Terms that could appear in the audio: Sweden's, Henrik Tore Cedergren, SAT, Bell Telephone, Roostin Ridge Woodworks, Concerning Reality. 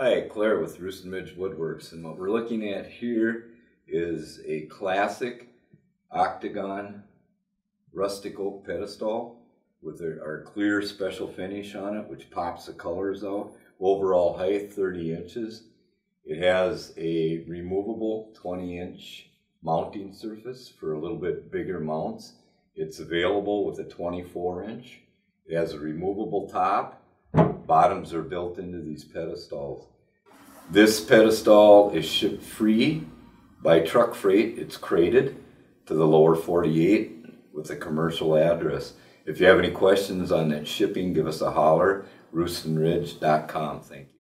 Hi, Claire with Roostin Ridge Woodworks, and what we're looking at here is a classic octagon rustic oak pedestal with our clear special finish on it, which pops the colors out. Overall height 30 inches. It has a removable 20-inch mounting surface for a little bit bigger mounts. It's available with a 24-inch. It has a removable top. Bottoms are built into these pedestals. This pedestal is shipped free by truck freight. It's crated to the lower 48 with a commercial address. If you have any questions on that shipping, give us a holler. roostinridge.com. Thank you.